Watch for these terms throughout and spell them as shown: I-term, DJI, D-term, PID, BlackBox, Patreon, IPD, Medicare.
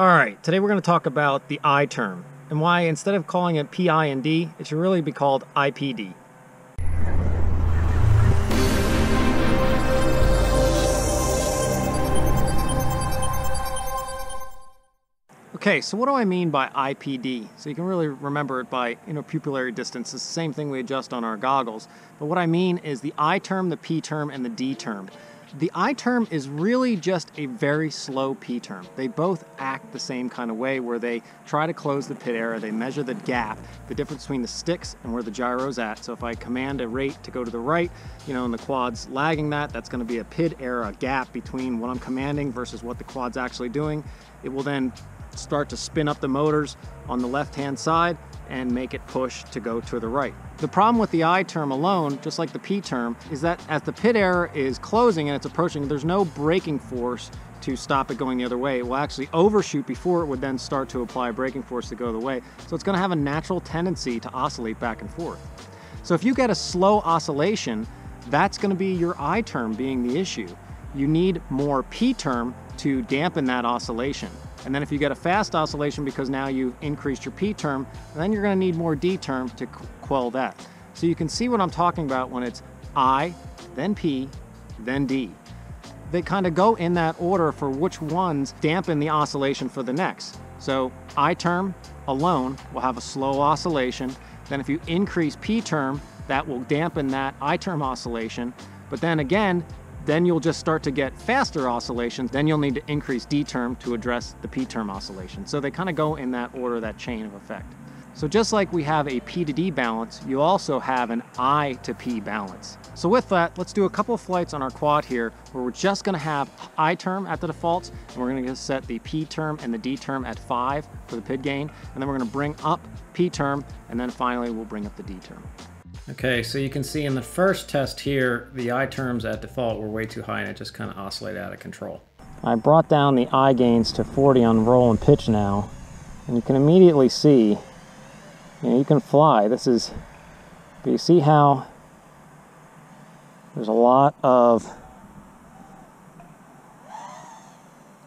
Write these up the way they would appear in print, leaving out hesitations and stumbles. All right, today we're going to talk about the I-term and why instead of calling it PI and D, it should really be called IPD. Okay, so what do I mean by IPD? So you can really remember it by interpupillary distance. It's the same thing we adjust on our goggles. But what I mean is the I-term, the P-term, and the D-term. The I-term is really just a very slow P-term. They both act the same kind of way where they try to close the pit area, they measure the gap, the difference between the sticks and where the gyro's at. So if I command a rate to go to the right, you know, and the quad's lagging that, that's gonna be a pit area gap between what I'm commanding versus what the quad's actually doing. It will then start to spin up the motors on the left-hand side and make it push to go to the right. The problem with the I-term alone, just like the P-term, is that as the pit error is closing and it's approaching, there's no braking force to stop it going the other way. It will actually overshoot before it would then start to apply braking force to go the way. So it's gonna have a natural tendency to oscillate back and forth. So if you get a slow oscillation, that's gonna be your I-term being the issue. You need more P-term to dampen that oscillation. And then if you get a fast oscillation because now you've increased your P-term, then you're gonna need more D-term to quell that. So you can see what I'm talking about when it's I, then P, then D. They kind of go in that order for which ones dampen the oscillation for the next. So I-term alone will have a slow oscillation. Then if you increase P-term, that will dampen that I-term oscillation. But then again, then you'll just start to get faster oscillations, then you'll need to increase D-term to address the P-term oscillation. So they kind of go in that order, that chain of effect. So just like we have a P to D balance, you also have an I to P balance. So with that, let's do a couple of flights on our quad here where we're just gonna have I-term at the defaults, and we're gonna set the P-term and the D-term at 5 for the PID gain, and then we're gonna bring up P-term, and then finally we'll bring up the D-term. Okay, so you can see in the first test here, the I-terms at default were way too high and it just kind of oscillated out of control. I brought down the I gains to 40 on roll and pitch now, and you can immediately see, you know, you can fly. This is, but you see how there's a lot of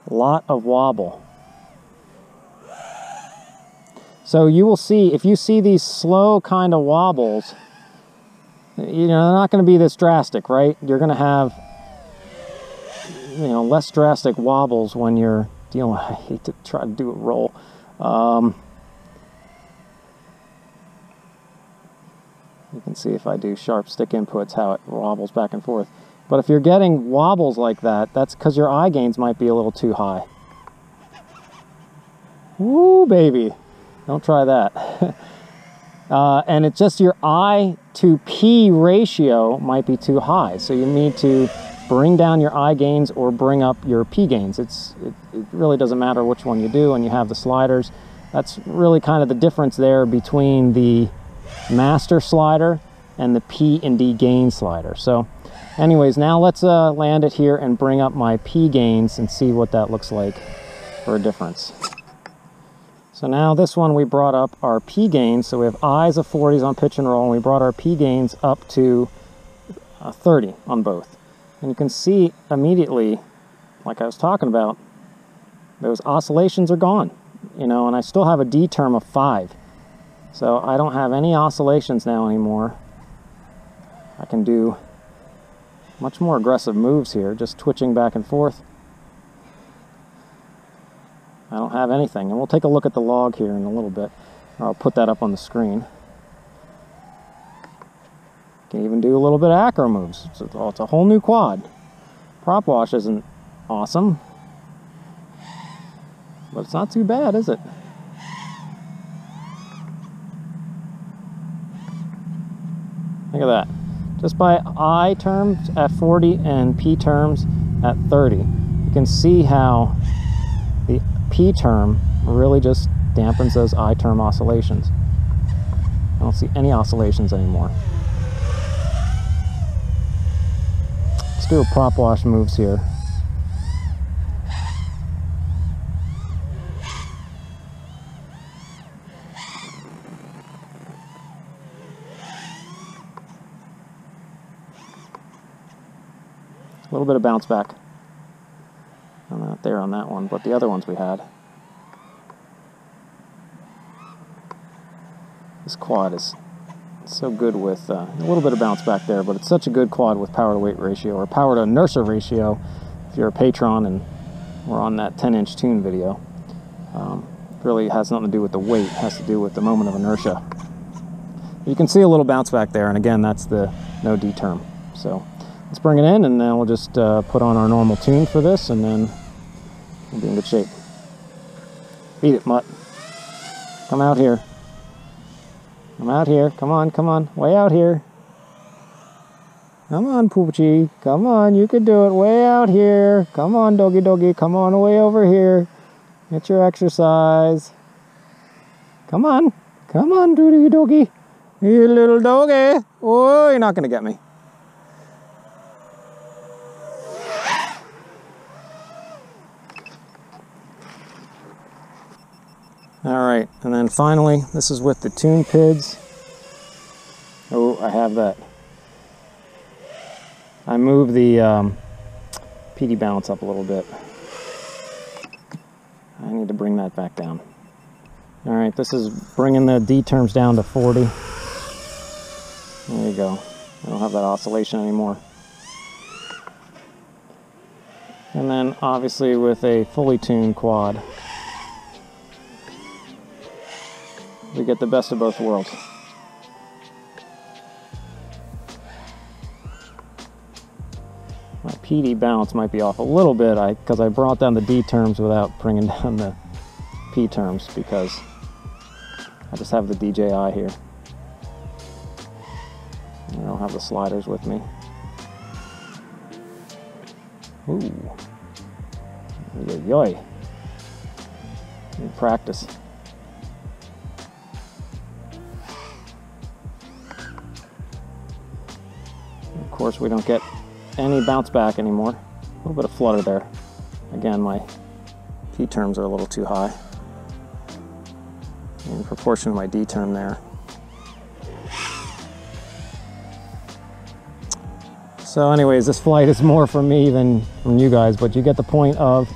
wobble. So you will see, if you see these slow kind of wobbles, you know, they're not going to be this drastic, right? You're going to have, you know, less drastic wobbles when you're dealing. I hate to try to do a roll. You can see if I do sharp stick inputs, how it wobbles back and forth. But if you're getting wobbles like that, that's because your I gains might be a little too high. Woo, baby. Don't try that. And it's just your I to P ratio might be too high. So you need to bring down your I gains or bring up your P gains. It really doesn't matter which one you do, and you have the sliders. That's really kind of the difference there between the master slider and the P and D gain slider. So anyways, now let's land it here and bring up my P gains and see what that looks like for a difference. So now this one we brought up our P gains, so we have I's of 40s on pitch and roll, and we brought our P gains up to 30 on both. And you can see immediately, like I was talking about, those oscillations are gone, you know, and I still have a D term of 5. So I don't have any oscillations now anymore. I can do much more aggressive moves here, just twitching back and forth. I don't have anything, and we'll take a look at the log here in a little bit. I'll put that up on the screen. Can even do a little bit of acro moves. It's a whole new quad. Prop wash isn't awesome, but it's not too bad, is it? Look at that. Just by I terms at 40 and P terms at 30, you can see how the P-term really just dampens those I-term oscillations. I don't see any oscillations anymore. Let's do a prop wash moves here. A little bit of bounce back. I'm not there on that one, but the other ones we had. This quad is so good with a little bit of bounce back there, but it's such a good quad with power to weight ratio, or power to inertia ratio if you're a patron and we're on that 10-inch tune video. Really has nothing to do with the weight, it has to do with the moment of inertia. You can see a little bounce back there, and again, that's the no D-term. So let's bring it in, and then we'll just put on our normal tune for this, and then we'll be in good shape. Beat it, mutt. Come out here. Come out here. Come on, come on. Way out here. Come on, Poochie. Come on, you can do it. Way out here. Come on, doggy doggy. Come on, way over here. Get your exercise. Come on. Come on, doody doggy. You little doggy. Oh, you're not going to get me. All right, and then finally, this is with the tune PIDs. Oh, I have that. I move the PD balance up a little bit. I need to bring that back down. All right, this is bringing the D terms down to 40. There you go. I don't have that oscillation anymore. And then obviously with a fully tuned quad, we get the best of both worlds. My PD balance might be off a little bit because I brought down the D terms without bringing down the P terms, because I just have the DJI here. I don't have the sliders with me. Ooh. Yoy. Need practice. Of course, we don't get any bounce back anymore. A little bit of flutter there. Again, my P terms are a little too high in proportion to my D term there. So anyways, this flight is more for me than from you guys, but you get the point of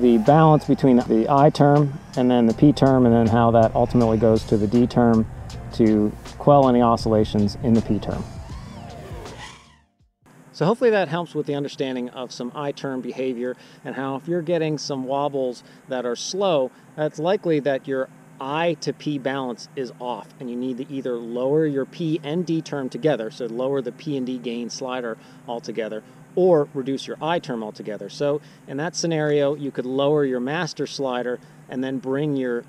the balance between the I term and then the P term, and then how that ultimately goes to the D term to quell any oscillations in the P term. So hopefully that helps with the understanding of some I-term behavior, and how if you're getting some wobbles that are slow, that's likely that your I to P balance is off, and you need to either lower your P and D term together, so lower the P and D gain slider altogether, or reduce your I-term altogether. So in that scenario, you could lower your master slider and then bring your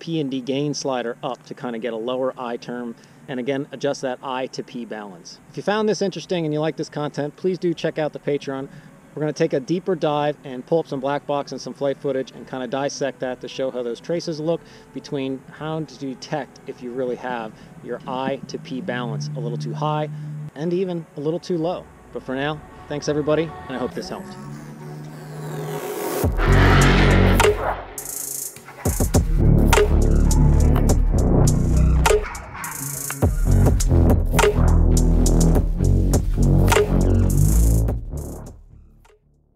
P and D gain slider up to kind of get a lower I term, and again adjust that I to P balance. If you found this interesting and you like this content, please do check out the Patreon. We're going to take a deeper dive and pull up some black box and some flight footage and kind of dissect that to show how those traces look between how to detect if you really have your I to P balance a little too high and even a little too low. But for now, thanks everybody, and I hope this helped.